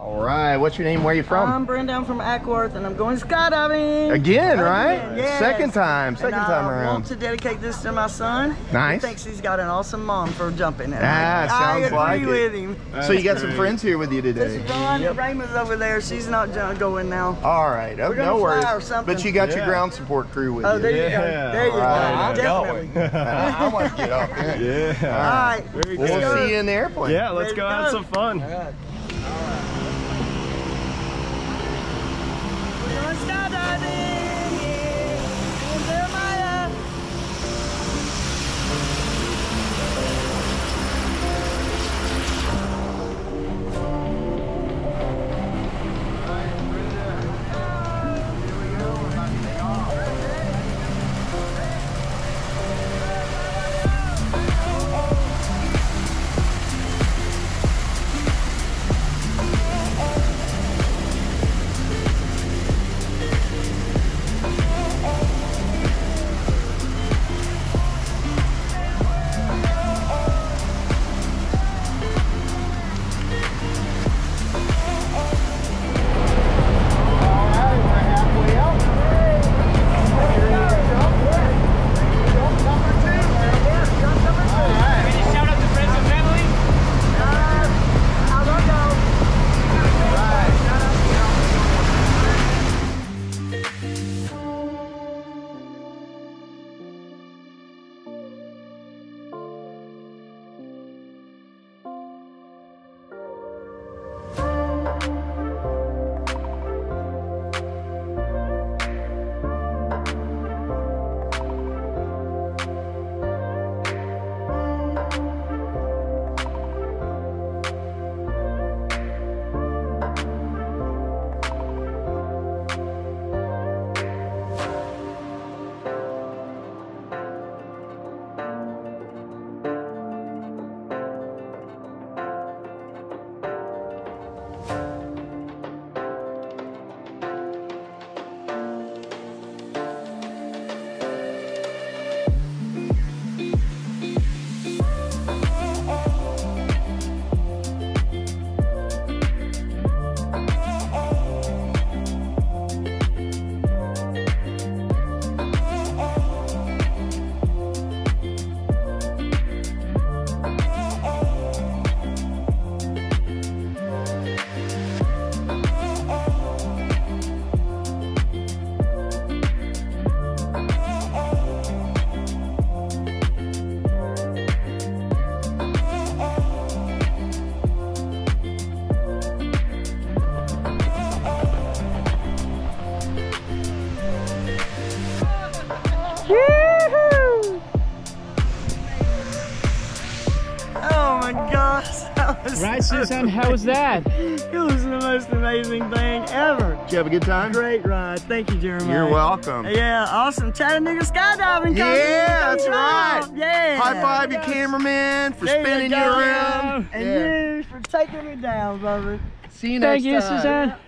All right, what's your name? Where are you from? I'm Brenda. I'm from Ackworth, and I'm going skydiving. Again, right? Yes. Second time around. I want to dedicate this to my son. Nice. He thinks he's got an awesome mom for jumping. I agree with him. That's so you got some friends here with you today. Rayma's over there. She's not going now. All right, oh, no worries. But you got your ground support crew with you. Oh, there you go. There you go. Definitely. I want to get off there. Yeah. All right. We'll see you in the airplane. Yeah, let's go have some fun. Right, Suzanne, how was that? It was the most amazing thing ever. Did you have a good time? Great ride. Thank you, Jeremy. You're welcome. Yeah, awesome. Chattanooga Skydiving Company. Yeah, that's right. Yeah. High five your cameraman for spinning you around. And you for taking me down, brother. See you next time. Thank you, Suzanne.